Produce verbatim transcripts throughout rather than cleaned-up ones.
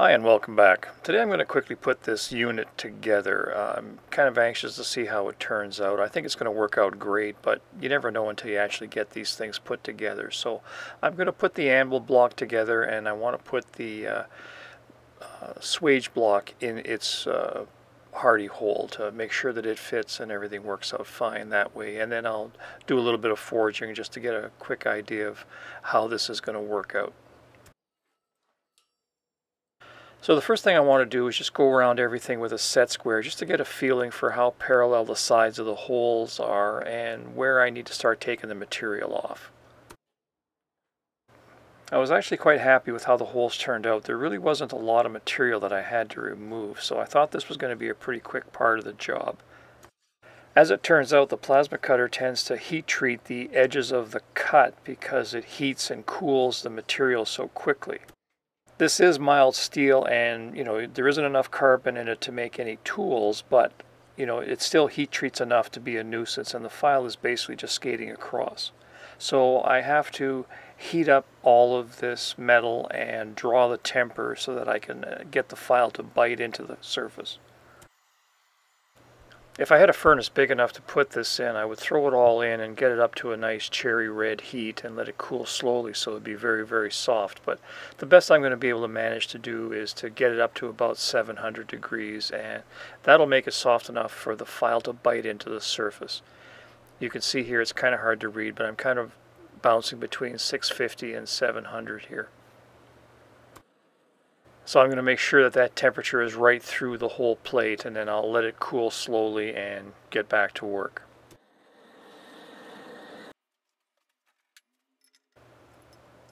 Hi and welcome back. Today I'm going to quickly put this unit together. Uh, I'm kind of anxious to see how it turns out. I think it's going to work out great, but you never know until you actually get these things put together. So I'm going to put the anvil block together, and I want to put the uh, uh, swage block in its uh, hardy hole to make sure that it fits and everything works out fine that way. And then I'll do a little bit of forging just to get a quick idea of how this is going to work out. So the first thing I want to do is just go around everything with a set square just to get a feeling for how parallel the sides of the holes are and where I need to start taking the material off. I was actually quite happy with how the holes turned out. There really wasn't a lot of material that I had to remove, so I thought this was going to be a pretty quick part of the job. As it turns out, the plasma cutter tends to heat treat the edges of the cut because it heats and cools the material so quickly. This is mild steel, and you know there isn't enough carbon in it to make any tools, but you know it still heat treats enough to be a nuisance, and the file is basically just skating across. So I have to heat up all of this metal and draw the temper so that I can get the file to bite into the surface. If I had a furnace big enough to put this in, I would throw it all in and get it up to a nice cherry red heat and let it cool slowly so it would be very, very soft. But the best I'm going to be able to manage to do is to get it up to about seven hundred degrees, and that'll make it soft enough for the file to bite into the surface. You can see here it's kind of hard to read, but I'm kind of bouncing between six fifty and seven hundred here. So I'm going to make sure that that temperature is right through the whole plate, and then I'll let it cool slowly and get back to work.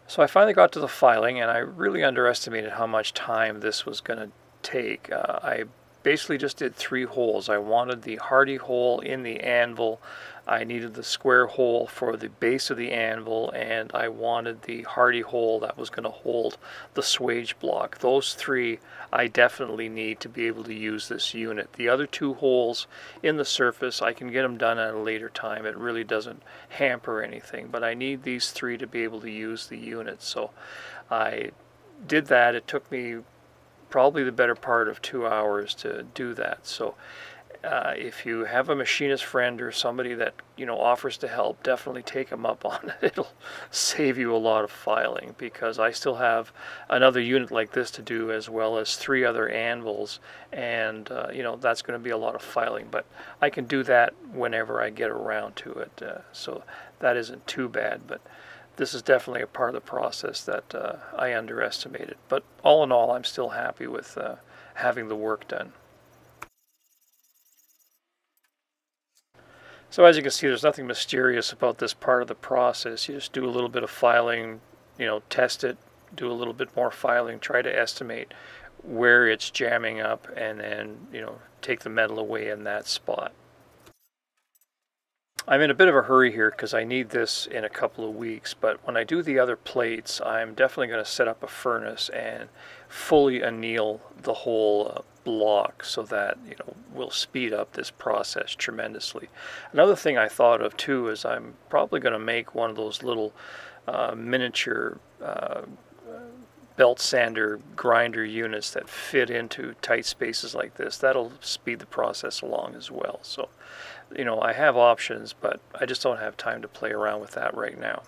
So I finally got to the filing, and I really underestimated how much time this was going to take. Uh, I basically just did three holes. I wanted the hardy hole in the anvil, I needed the square hole for the base of the anvil, and I wanted the hardy hole that was going to hold the swage block. Those three I definitely need to be able to use this unit. The other two holes in the surface, I can get them done at a later time. It really doesn't hamper anything, but I need these three to be able to use the unit. So I did that. It took me probably the better part of two hours to do that. So uh, if you have a machinist friend or somebody that you know offers to help, definitely take them up on it. It'll save you a lot of filing, because I still have another unit like this to do, as well as three other anvils, and uh, you know that's going to be a lot of filing, but I can do that whenever I get around to it, uh, so that isn't too bad. But this is definitely a part of the process that uh, I underestimated. But all in all, I'm still happy with uh, having the work done. So as you can see, there's nothing mysterious about this part of the process. You just do a little bit of filing, you know, test it, do a little bit more filing, try to estimate where it's jamming up, and then, you know, take the metal away in that spot. I'm in a bit of a hurry here because I need this in a couple of weeks, but when I do the other plates, I'm definitely going to set up a furnace and fully anneal the whole uh, block, so that you know we'll speed up this process tremendously. Another thing I thought of too is I'm probably going to make one of those little uh, miniature uh, belt sander grinder units that fit into tight spaces like this. That'll speed the process along as well. So, you know, I have options, but I just don't have time to play around with that right now.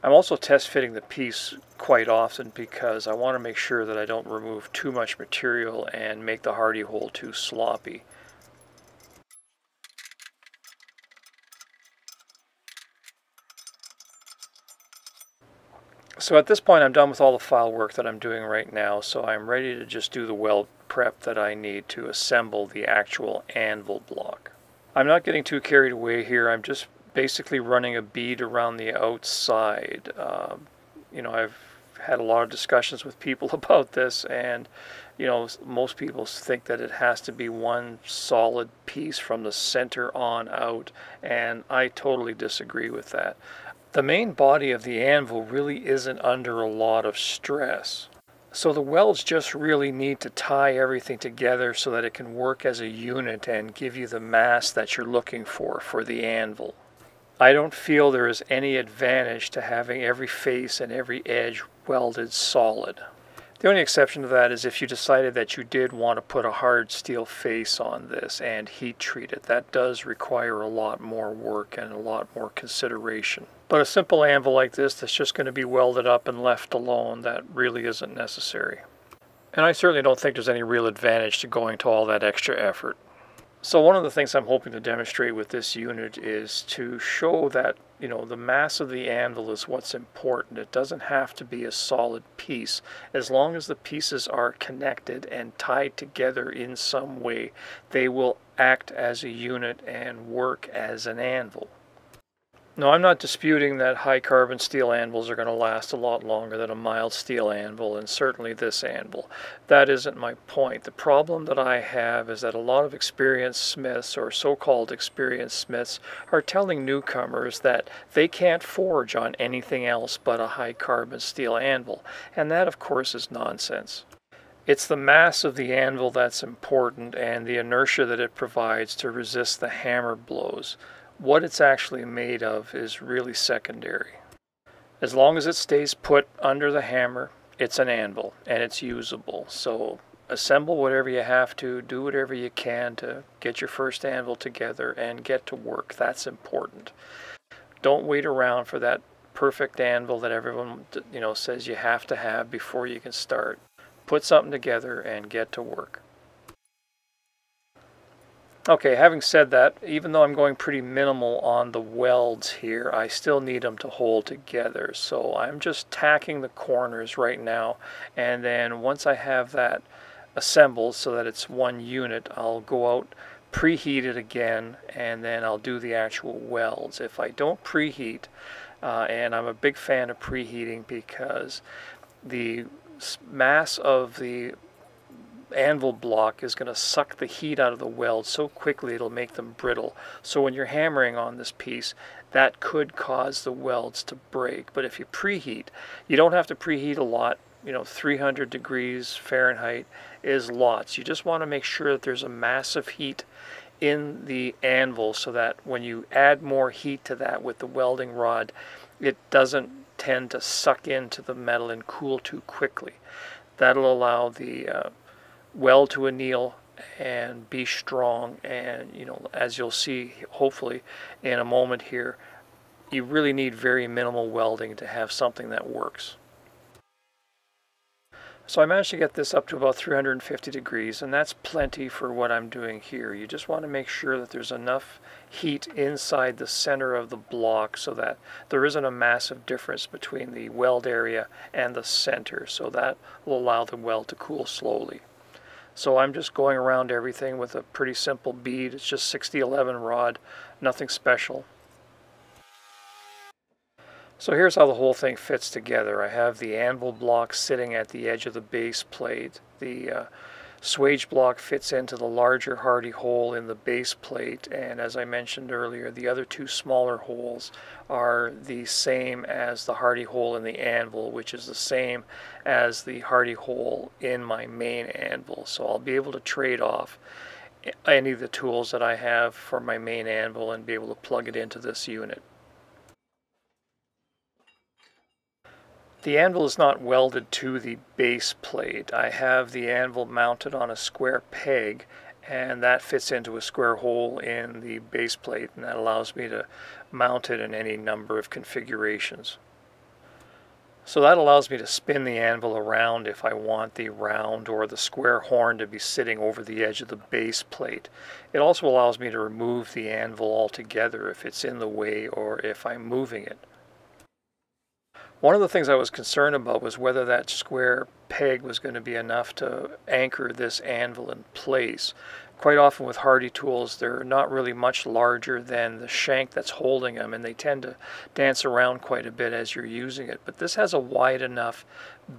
I'm also test fitting the piece quite often because I want to make sure that I don't remove too much material and make the hardy hole too sloppy. So at this point I'm done with all the file work that I'm doing right now, so I'm ready to just do the weld prep that I need to assemble the actual anvil block. I'm not getting too carried away here. I'm just basically running a bead around the outside. Um, you know, I've had a lot of discussions with people about this, and you know most people think that it has to be one solid piece from the center on out, and I totally disagree with that. The main body of the anvil really isn't under a lot of stress. So the welds just really need to tie everything together so that it can work as a unit and give you the mass that you're looking for for the anvil. I don't feel there is any advantage to having every face and every edge welded solid. The only exception to that is if you decided that you did want to put a hard steel face on this and heat treat it. That does require a lot more work and a lot more consideration. But a simple anvil like this that's just going to be welded up and left alone, that really isn't necessary. And I certainly don't think there's any real advantage to going to all that extra effort. So one of the things I'm hoping to demonstrate with this unit is to show that, you know, the mass of the anvil is what's important. It doesn't have to be a solid piece. As long as the pieces are connected and tied together in some way, they will act as a unit and work as an anvil. Now, I'm not disputing that high carbon steel anvils are going to last a lot longer than a mild steel anvil, and certainly this anvil. That isn't my point. The problem that I have is that a lot of experienced smiths, or so-called experienced smiths, are telling newcomers that they can't forge on anything else but a high carbon steel anvil, and that of course is nonsense. It's the mass of the anvil that's important, and the inertia that it provides to resist the hammer blows. What it's actually made of is really secondary. As long as it stays put under the hammer, it's an anvil and it's usable. So assemble whatever you have to, do whatever you can to get your first anvil together and get to work. That's important. Don't wait around for that perfect anvil that everyone, you know, says you have to have before you can start. Put something together and get to work. Okay, having said that, even though I'm going pretty minimal on the welds here, I still need them to hold together. So I'm just tacking the corners right now, and then once I have that assembled so that it's one unit, I'll go out, preheat it again, and then I'll do the actual welds. If I don't preheat, uh, and I'm a big fan of preheating because the mass of the anvil block is going to suck the heat out of the weld so quickly it'll make them brittle. So when you're hammering on this piece, that could cause the welds to break. But if you preheat, you don't have to preheat a lot. You know, three hundred degrees Fahrenheit is lots. You just want to make sure that there's a massive heat in the anvil so that when you add more heat to that with the welding rod, it doesn't tend to suck into the metal and cool too quickly. That'll allow the uh, weld to anneal and be strong. And, you know, as you'll see hopefully in a moment here, you really need very minimal welding to have something that works. So I managed to get this up to about three hundred fifty degrees, and that's plenty for what I'm doing here. You just want to make sure that there's enough heat inside the center of the block so that there isn't a massive difference between the weld area and the center, so that will allow the weld to cool slowly. So I'm just going around everything with a pretty simple bead. It's just sixty eleven rod, nothing special. So here's how the whole thing fits together. I have the anvil block sitting at the edge of the base plate. The uh, swage block fits into the larger hardy hole in the base plate, and as I mentioned earlier, the other two smaller holes are the same as the hardy hole in the anvil, which is the same as the hardy hole in my main anvil. So I'll be able to trade off any of the tools that I have for my main anvil and be able to plug it into this unit. The anvil is not welded to the base plate. I have the anvil mounted on a square peg, and that fits into a square hole in the base plate, and that allows me to mount it in any number of configurations. So that allows me to spin the anvil around if I want the round or the square horn to be sitting over the edge of the base plate. It also allows me to remove the anvil altogether if it's in the way or if I'm moving it. One of the things I was concerned about was whether that square peg was going to be enough to anchor this anvil in place. Quite often with hardy tools, they're not really much larger than the shank that's holding them, and they tend to dance around quite a bit as you're using it. But this has a wide enough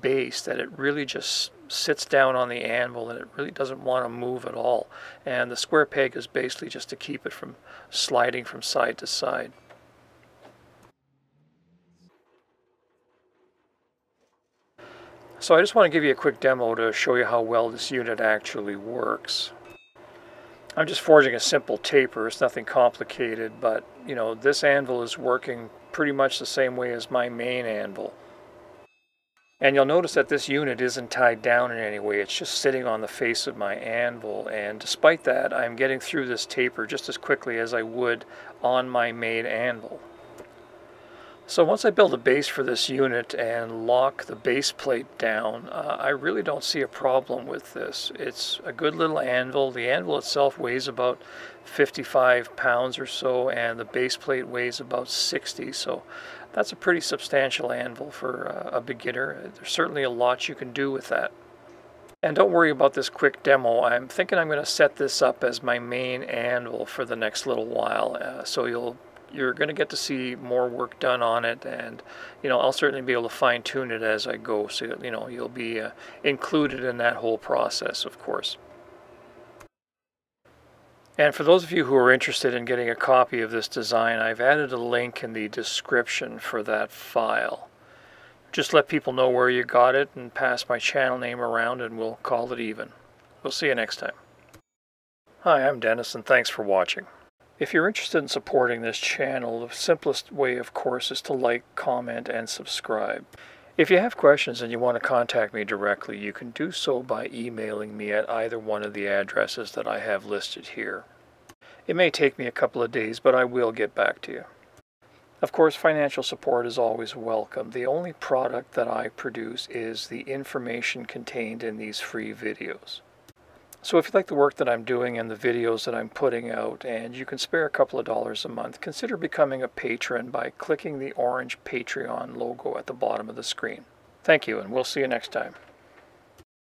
base that it really just sits down on the anvil, and it really doesn't want to move at all. And the square peg is basically just to keep it from sliding from side to side. So I just want to give you a quick demo to show you how well this unit actually works. I'm just forging a simple taper. It's nothing complicated, but you know, this anvil is working pretty much the same way as my main anvil. And you'll notice that this unit isn't tied down in any way. It's just sitting on the face of my anvil. And despite that, I'm getting through this taper just as quickly as I would on my main anvil. So once I build a base for this unit and lock the base plate down, uh, I really don't see a problem with this. It's a good little anvil. The anvil itself weighs about fifty-five pounds or so, and the base plate weighs about sixty. So that's a pretty substantial anvil for uh, a beginner. There's certainly a lot you can do with that. And don't worry about this quick demo. I'm thinking I'm going to set this up as my main anvil for the next little while, uh, so you'll you're going to get to see more work done on it, and you know, I'll certainly be able to fine tune it as I go, so you know, you'll be uh, included in that whole process, of course. And for those of you who are interested in getting a copy of this design, I've added a link in the description for that file. Just let people know where you got it and pass my channel name around and we'll call it even. We'll see you next time. Hi, I'm Dennis, and thanks for watching. If you're interested in supporting this channel, the simplest way, of course, is to like, comment, and subscribe. If you have questions and you want to contact me directly, you can do so by emailing me at either one of the addresses that I have listed here. It may take me a couple of days, but I will get back to you. Of course, financial support is always welcome. The only product that I produce is the information contained in these free videos. So if you like the work that I'm doing and the videos that I'm putting out, and you can spare a couple of dollars a month, consider becoming a patron by clicking the orange Patreon logo at the bottom of the screen. Thank you, and we'll see you next time.